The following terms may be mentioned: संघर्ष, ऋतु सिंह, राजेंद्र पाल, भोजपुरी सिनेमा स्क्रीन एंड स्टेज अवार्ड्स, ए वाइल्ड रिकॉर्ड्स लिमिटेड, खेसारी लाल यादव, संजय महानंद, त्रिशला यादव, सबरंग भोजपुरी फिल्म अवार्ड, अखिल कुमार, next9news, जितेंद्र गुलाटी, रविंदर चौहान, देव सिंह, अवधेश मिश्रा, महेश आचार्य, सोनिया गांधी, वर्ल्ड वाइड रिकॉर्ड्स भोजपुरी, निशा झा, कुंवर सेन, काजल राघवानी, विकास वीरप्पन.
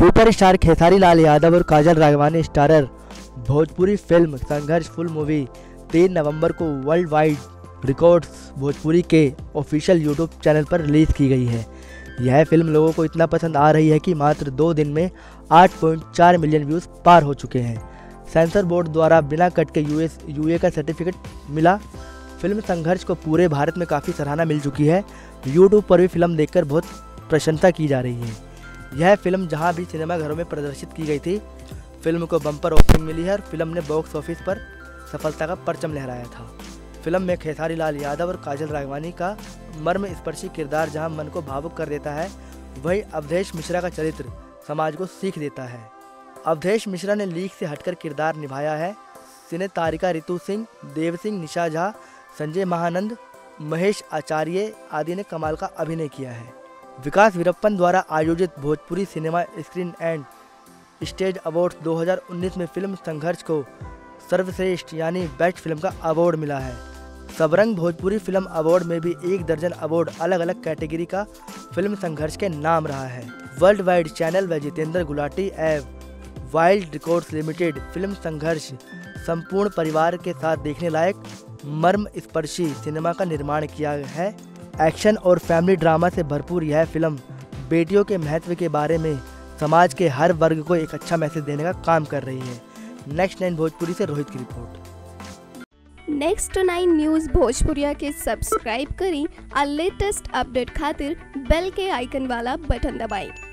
Superstar खेसारी लाल यादव और काजल राघवानी starrer Bhojpuri film संघर्ष full movie 3 नवंबर को वर्ल्ड वाइड रिकॉर्ड्स भोजपुरी के ऑफिशियल यूट्यूब चैनल पर रिलीज़ की गई है। यह फिल्म लोगों को इतना पसंद आ रही है कि मात्र 2 दिन में 8.4 मिलियन व्यूज़ पार हो चुके हैं। सेंसर बोर्ड द्वारा बिना कट के U.S. का सर्टिफिकेट मिला। फिल्म संघर्ष को पूरे भारत में काफ़ी सराहना मिल चुकी है। यूट्यूब पर भी फिल्म देखकर बहुत प्रशंसा की जा रही है। यह फिल्म जहां भी सिनेमाघरों में प्रदर्शित की गई थी, फिल्म को बम्पर ओपनिंग मिली है और फिल्म ने बॉक्स ऑफिस पर सफलता का परचम लहराया था। फिल्म में खेसारी लाल यादव और काजल राघवानी का मर्मस्पर्शी किरदार जहां मन को भावुक कर देता है, वहीं अवधेश मिश्रा का चरित्र समाज को सीख देता है। अवधेश मिश्रा ने लीक से हटकर किरदार निभाया है। सिने तारिका ऋतु सिंह, देव सिंह, निशा झा, संजय महानंद, महेश आचार्य आदि ने कमाल का अभिनय किया है। विकास वीरप्पन द्वारा आयोजित भोजपुरी सिनेमा स्क्रीन एंड स्टेज अवार्ड्स 2019 में फिल्म संघर्ष को सर्वश्रेष्ठ यानी बेस्ट फिल्म का अवार्ड मिला है। सबरंग भोजपुरी फिल्म अवार्ड में भी 1 दर्जन अवार्ड अलग अलग कैटेगरी का फिल्म संघर्ष के नाम रहा है। वर्ल्ड वाइड चैनल व जितेंद्र गुलाटी ए वाइल्ड रिकॉर्ड्स लिमिटेड film संघर्ष संपूर्ण परिवार के साथ देखने लायक मर्मस्पर्शी सिनेमा का निर्माण किया है। एक्शन और फैमिली ड्रामा से भरपूर यह फिल्म बेटियों के महत्व के बारे में समाज के हर वर्ग को एक अच्छा मैसेज देने का काम कर रही है। नेक्स्ट 9 भोजपुरी से रोहित की रिपोर्ट। नेक्स्ट 9 न्यूज़ भोजपुरिया के सब्सक्राइब करें और लेटेस्ट अपडेट खातिर बेल के आइकन वाला बटन दबाएं।